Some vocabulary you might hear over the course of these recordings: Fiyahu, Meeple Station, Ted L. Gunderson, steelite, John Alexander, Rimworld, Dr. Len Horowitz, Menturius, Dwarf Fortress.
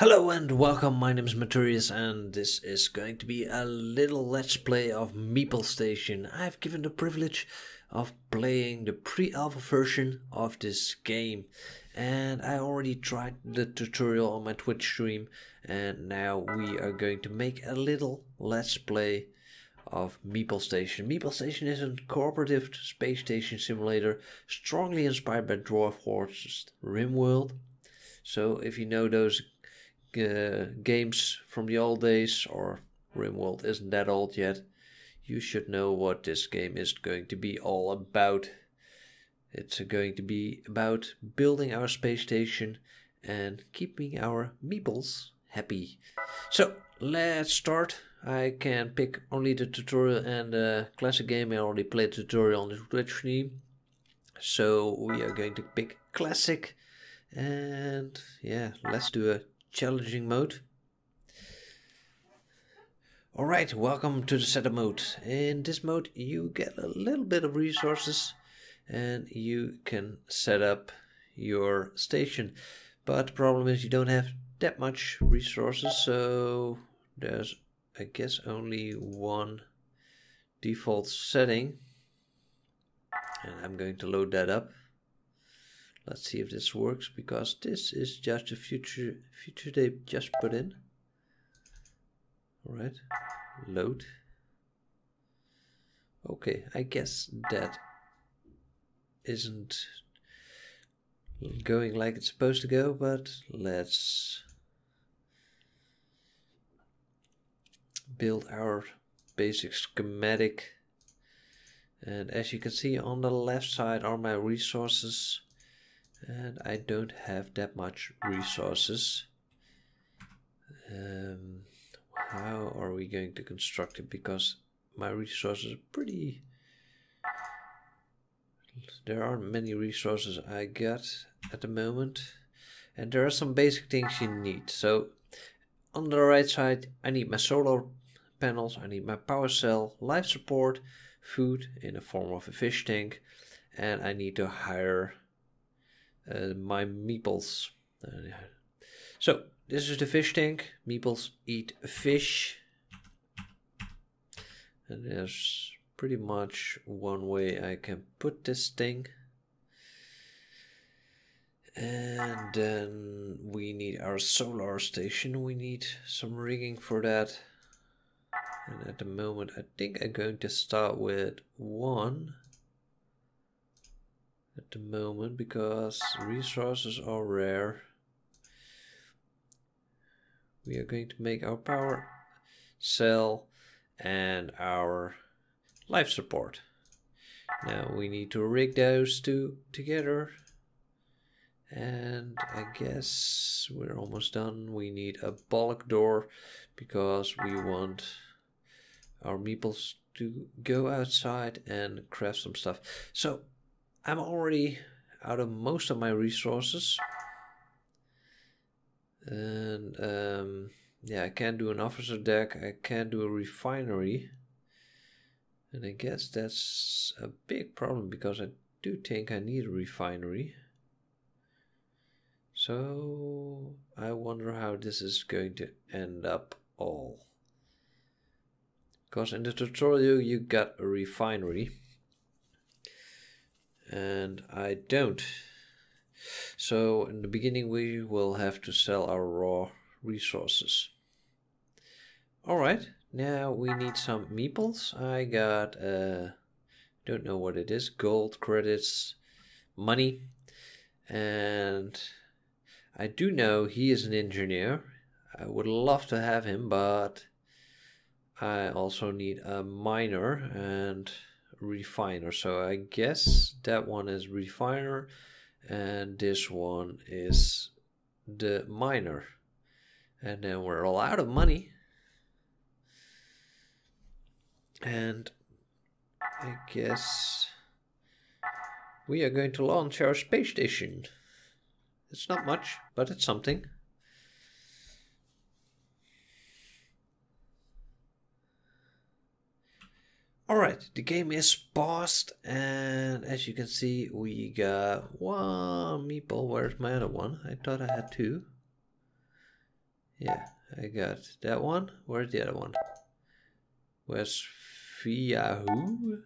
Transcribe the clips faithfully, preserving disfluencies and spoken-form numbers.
Hello and welcome, my name is Menturius and this is going to be a little let's play of Meeple Station. I've given the privilege of playing the pre-alpha version of this game and I already tried the tutorial on my Twitch stream, and now we are going to make a little let's play of Meeple Station. Meeple Station is a cooperative space station simulator strongly inspired by Dwarf Fortress, Rimworld. So if you know those Uh, games from the old days, or Rimworld isn't that old yet, you should know what this game is going to be all about. It's going to be about building our space station and keeping our meeples happy. So let's start. I can pick only the tutorial and the classic game. I already played the tutorial on the Twitch stream, so we are going to pick classic, and yeah, let's do a challenging mode. Alright, welcome to the setup mode. In this mode you get a little bit of resources and you can set up your station, but the problem is you don't have that much resources, so there's I guess only one default setting, and I'm going to load that up. Let's see if this works, because this is just a future feature they just put in. Alright, load. Okay, I guess that isn't going like it's supposed to go, but let's build our basic schematic. And as you can see on the left side are my resources. And I don't have that much resources. Um, how are we going to construct it? Because my resources are pretty... There aren't many resources I got at the moment. And there are some basic things you need. So on the right side, I need my solar panels. I need my power cell, life support, food in the form of a fish tank. And I need to hire... Uh, my meeples. Uh, yeah. So this is the fish tank. Meeples eat fish, and there's pretty much one way I can put this thing. And then we need our solar station. We need some rigging for that, and at the moment I think I'm going to start with one at the moment, because resources are rare. We are going to make our power cell and our life support. Now we need to rig those two together, and I guess we're almost done. We need a bulk door because we want our meeples to go outside and craft some stuff. So I'm already out of most of my resources, and um, yeah, I can't do an officer deck, I can't do a refinery, and I guess that's a big problem because I do think I need a refinery. So I wonder how this is going to end up all, because in the tutorial you got a refinery and I don't. So in the beginning we will have to sell our raw resources. Alright, now we need some meeples. I got uh, don't know what it is, gold, credits, money, and I do know he is an engineer. I would love to have him, but I also need a miner and refiner, so I guess that one is refiner and this one is the miner, and then we're all out of money. And I guess we are going to launch our space station. It's not much, but it's something. Alright, the game is paused, and as you can see we got one meeple. Where's my other one? I thought I had two. Yeah, I got that one. Where's the other one? Where's Fiyahu?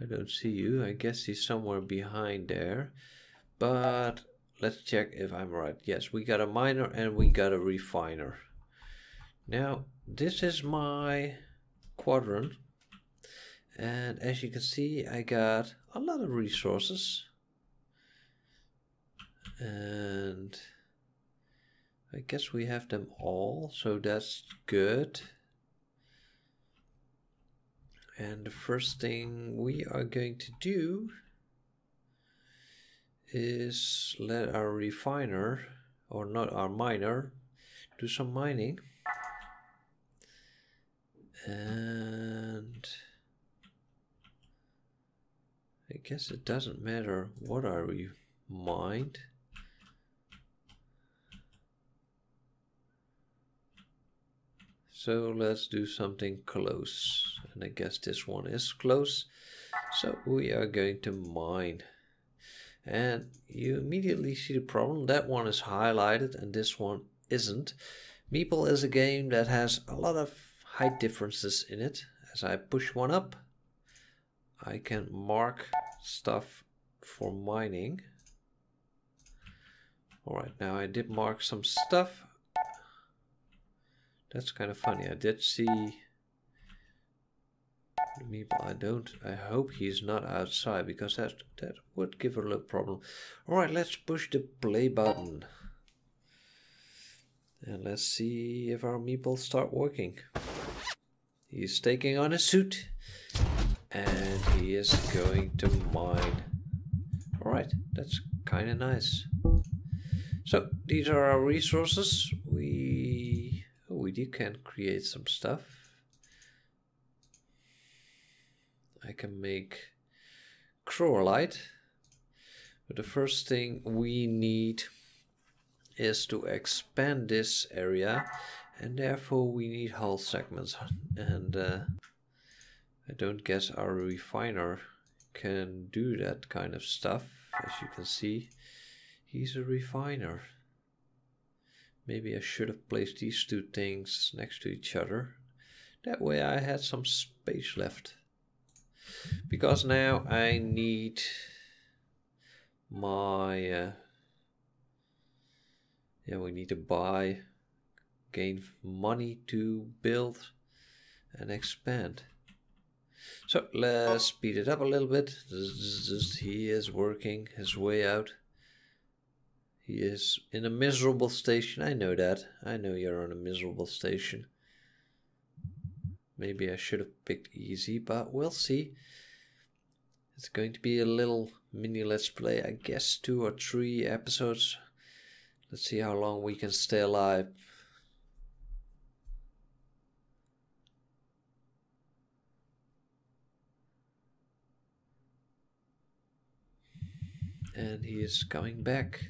I don't see you. I guess he's somewhere behind there. But let's check if I'm right. Yes, we got a miner and we got a refiner. Now, this is my quadrant. And as you can see, I got a lot of resources. And I guess we have them all, so that's good. And the first thing we are going to do is let our refiner, or not our miner, do some mining. And I guess it doesn't matter what are we mined. So let's do something close, and I guess this one is close, so we are going to mine. And you immediately see the problem. That one is highlighted and this one isn't. Meeple is a game that has a lot of height differences in it. As I push one up, I can mark stuff for mining. Alright, now I did mark some stuff. That's kind of funny. I did see Meeple. I don't. I hope he's not outside, because that that would give her a little problem. All right, let's push the play button and let's see if our Meeple start working. He's taking on a suit and he is going to mine. All right, that's kind of nice. So these are our resources. We. We do can create some stuff. I can make chlorite, but the first thing we need is to expand this area, and therefore we need hull segments. And uh, I don't guess our refiner can do that kind of stuff. As you can see, he's a refiner. Maybe I should have placed these two things next to each other. That way I had some space left. Because now I need my... Uh, yeah, we need to buy, gain money to build and expand. So let's speed it up a little bit. He is working his way out. He is in a miserable station. I know that. I know you're on a miserable station. Maybe I should have picked easy, but we'll see. It's going to be a little mini let's play, I guess two or three episodes. Let's see how long we can stay alive. And he is coming back.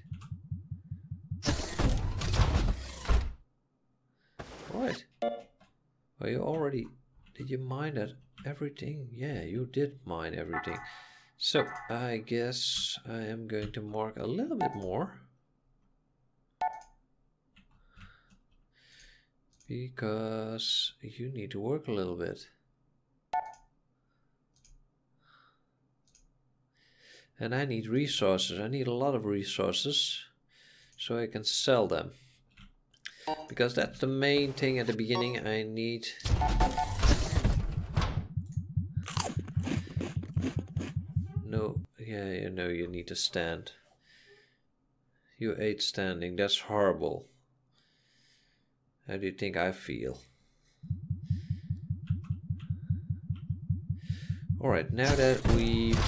Right. Well, you already... Did you mine that? Everything? Yeah, you did mine everything. So, I guess I am going to mark a little bit more. Because you need to work a little bit. And I need resources. I need a lot of resources. So I can sell them. Because that's the main thing at the beginning. I need no, yeah, you know, you need to stand. You ate standing. That's horrible. How do you think I feel? All right, now that we've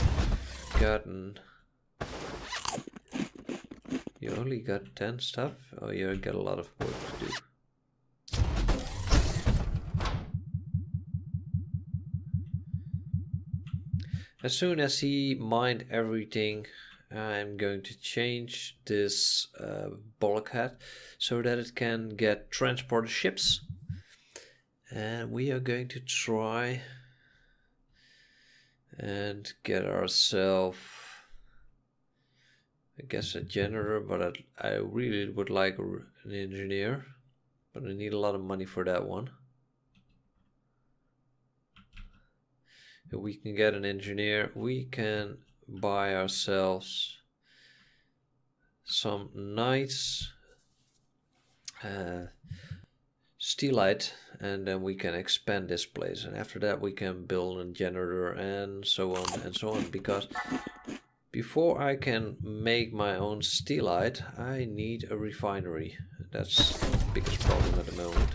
gotten... You only got ten stuff? Oh, you got a lot of work to do. As soon as he mined everything, I'm going to change this uh, bulkhead so that it can get transported ships. And we are going to try and get ourselves I guess a janitor, but I'd, I really would like an engineer, but I need a lot of money for that one. If we can get an engineer, we can buy ourselves some nice uh, steelite, and then we can expand this place, and after that we can build a generator and so on and so on, because before I can make my own steelite I need a refinery. That's the biggest problem at the moment.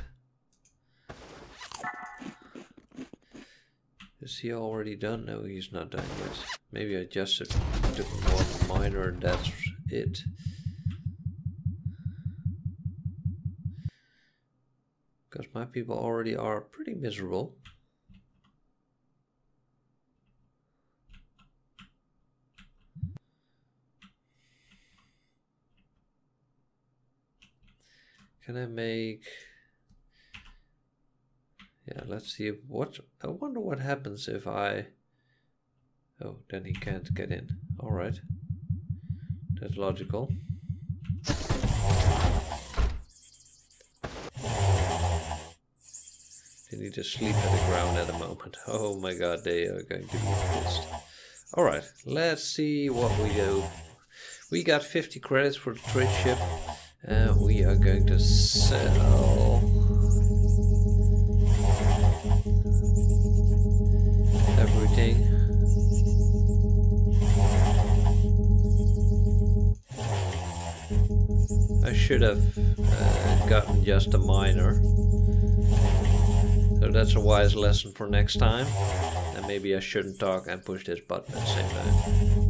Is he already done? No, he's not done yet. Maybe I just took one miner and that's it. Because my people already are pretty miserable. Can I make... Yeah, let's see what... I wonder what happens if I... Oh, then he can't get in. Alright. That's logical. They need to sleep on the ground at the moment. Oh my god, they are going to be pissed. Alright, let's see what we do. We got fifty credits for the trade ship. And we are going to sell... everything. I should have uh, gotten just a miner. So that's a wise lesson for next time. And maybe I shouldn't talk and push this button at the same time.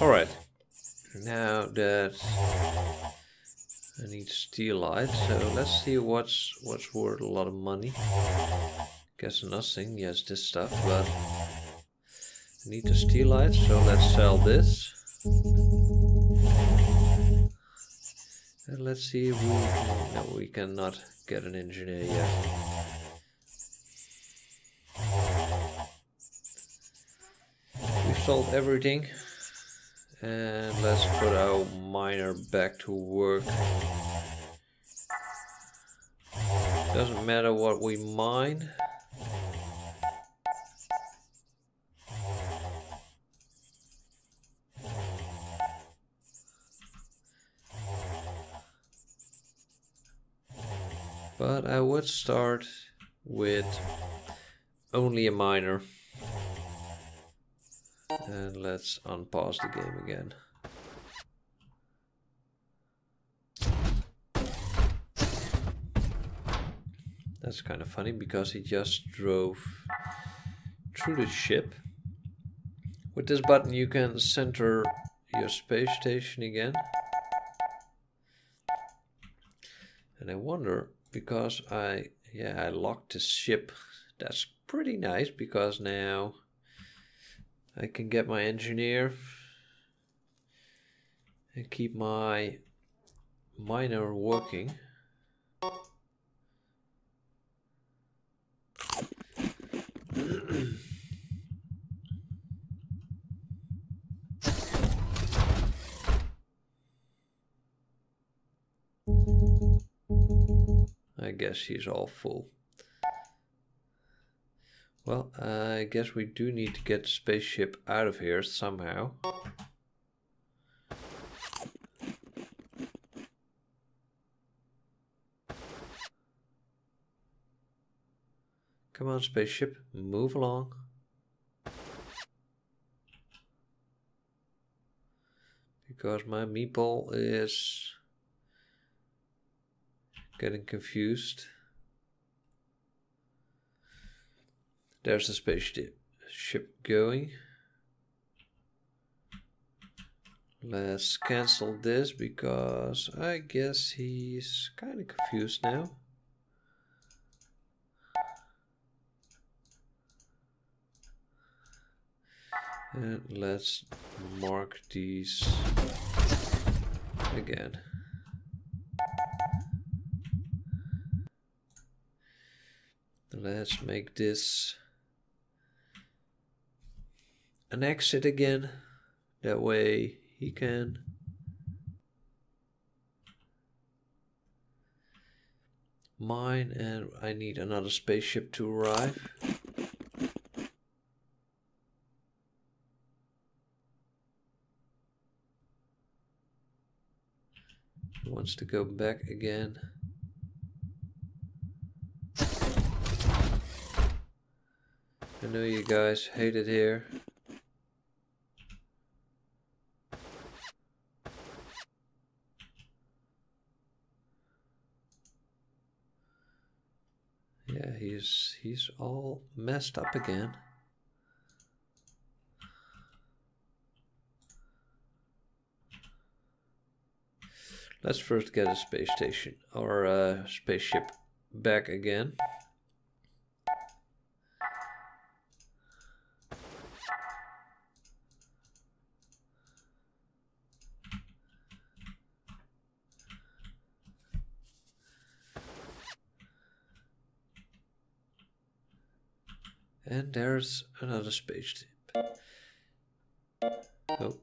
Alright. Now that I need steelite, so let's see what's what's worth a lot of money. Guess nothing, yes, this stuff, but... need the steelite, so let's sell this. And let's see if we... No, we cannot get an engineer yet. We've sold everything. And let's put our miner back to work. Doesn't matter what we mine. But I would start with only a miner. And let's unpause the game again. That's kind of funny because he just drove through the ship. With this button you can center your space station again. And I wonder... because I, yeah, I locked the ship. That's pretty nice because now I can get my engineer and keep my miner working. I guess he's all full. Well, I guess we do need to get the spaceship out of here somehow. Come on, spaceship, move along. Because my meeple is... getting confused. There's the spaceship ship going. Let's cancel this because I guess he's kind of confused now. And let's mark these again. Let's make this an exit again. That way he can. Mine, and I need another spaceship to arrive. He wants to go back again. I know you guys hate it here. Yeah, he's he's all messed up again. Let's first get a space station or a spaceship back again. And there's another spaceship. Oh.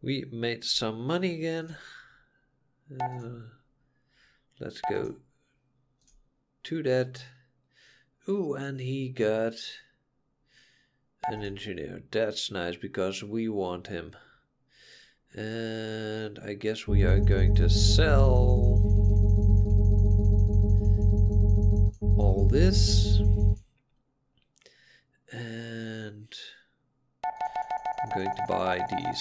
We made some money again. Uh, let's go to that. Ooh, and he got an engineer. That's nice because we want him. And I guess we are going to sell all this, and I'm going to buy these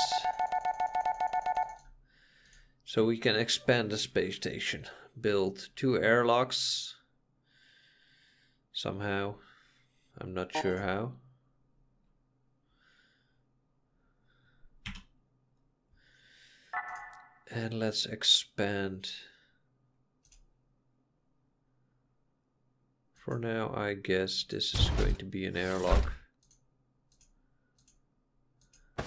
so we can expand the space station, build two airlocks somehow. I'm not sure how. And let's expand. For now, I guess this is going to be an airlock. I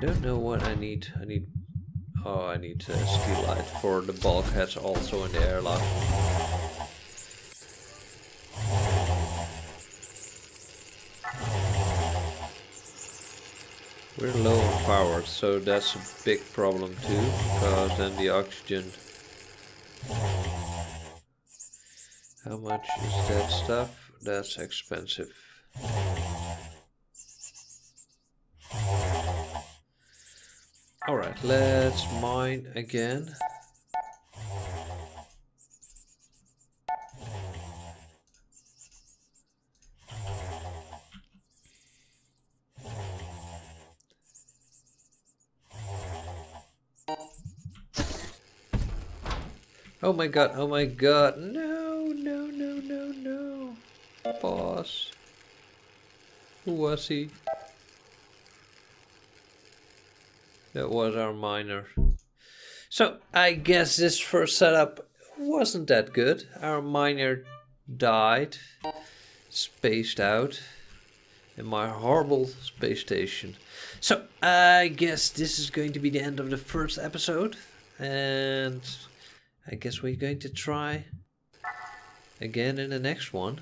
don't know what I need. I need... Oh, I need a steel light for the bulkheads also in the airlock. We're low on power, so that's a big problem too, because then the oxygen... How much is that stuff? That's expensive. Alright, let's mine again. Oh my god, oh my god, no, no, no, no, no. Boss. Who was he? That was our miner. So, I guess this first setup wasn't that good. Our miner died, spaced out, in my horrible space station. So, I guess this is going to be the end of the first episode. And... I guess we're going to try again in the next one.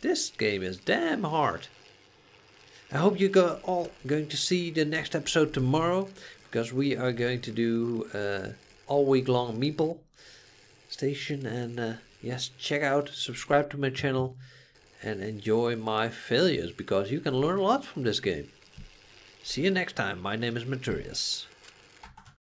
This game is damn hard. I hope you are all going to see the next episode tomorrow, because we are going to do uh, all week long Meeple Station. And uh, yes, check out, subscribe to my channel and enjoy my failures, because you can learn a lot from this game. See you next time. My name is Menturius.